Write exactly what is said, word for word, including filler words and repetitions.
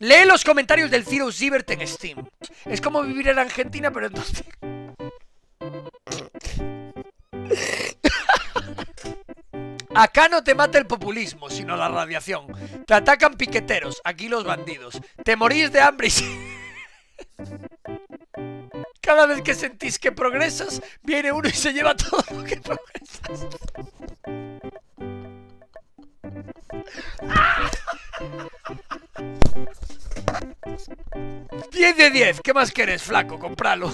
Lee los comentarios del Cirus Zivert en Steam. Es como vivir en Argentina, pero entonces... Acá no te mata el populismo, sino la radiación. Te atacan piqueteros, aquí los bandidos. Te morís de hambre y... Cada vez que sentís que progresas, viene uno y se lleva todo lo que progresas. diez de diez, ¿qué más querés, flaco? Compralo.